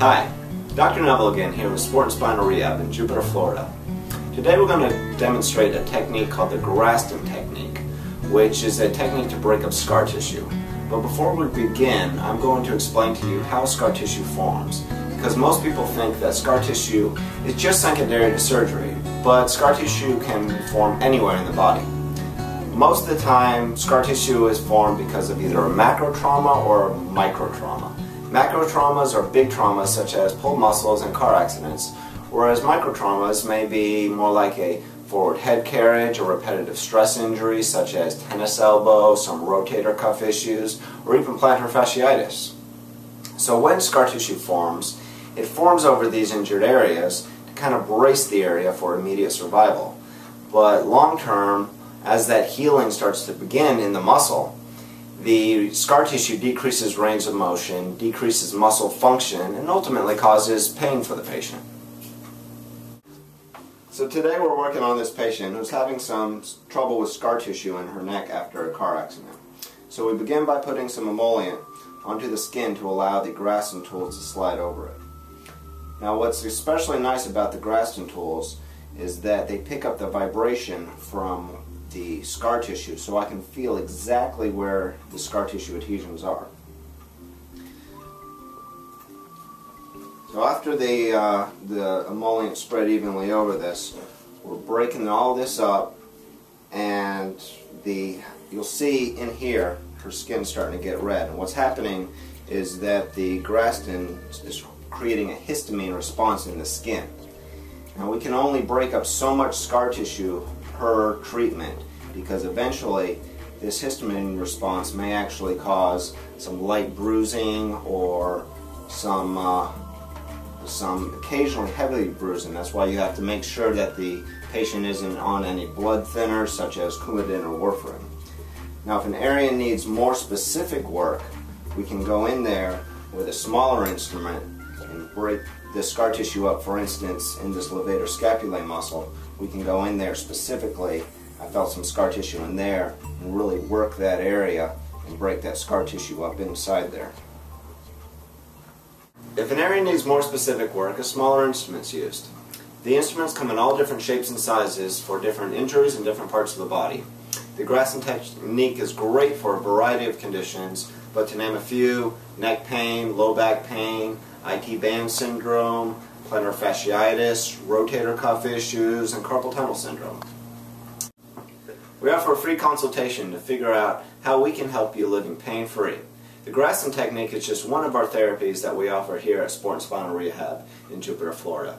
Hi, Dr. Nevel again here with Sport and Spinal Rehab in Jupiter, Florida. Today we're going to demonstrate a technique called the Graston Technique, which is a technique to break up scar tissue. But before we begin, I'm going to explain to you how scar tissue forms, because most people think that scar tissue is just secondary to surgery, but scar tissue can form anywhere in the body. Most of the time, scar tissue is formed because of either a macro trauma or a micro trauma. Macro traumas are big traumas such as pulled muscles and car accidents, whereas micro traumas may be more like a forward head carriage or repetitive stress injuries such as tennis elbow, some rotator cuff issues, or even plantar fasciitis. So when scar tissue forms, it forms over these injured areas to kind of brace the area for immediate survival. But long term, as that healing starts to begin in the muscle, the scar tissue decreases range of motion, decreases muscle function, and ultimately causes pain for the patient. So today we're working on this patient who's having some trouble with scar tissue in her neck after a car accident. So we begin by putting some emollient onto the skin to allow the Graston tools to slide over it. Now what's especially nice about the Graston tools is that they pick up the vibration from the scar tissue, so I can feel exactly where the scar tissue adhesions are. So after the emollient spread evenly over this, we're breaking all this up, and you'll see in here her skin's starting to get red. And what's happening is that the Graston is creating a histamine response in the skin. Now we can only break up so much scar tissue per treatment, because eventually this histamine response may actually cause some light bruising or some occasionally heavy bruising. That's why you have to make sure that the patient isn't on any blood thinners such as Coumadin or Warfarin. Now if an area needs more specific work, we can go in there with a smaller instrument and break the scar tissue up. For instance, in this levator scapulae muscle, we can go in there specifically. I felt some scar tissue in there, and really work that area and break that scar tissue up inside there. If an area needs more specific work, a smaller instrument's used. The instruments come in all different shapes and sizes for different injuries and different parts of the body. The Graston Technique is great for a variety of conditions, but to name a few: neck pain, low back pain, IT band syndrome, plantar fasciitis, rotator cuff issues, and carpal tunnel syndrome. We offer a free consultation to figure out how we can help you living pain-free. The Graston Technique is just one of our therapies that we offer here at Sport and Spinal Rehab in Jupiter, Florida.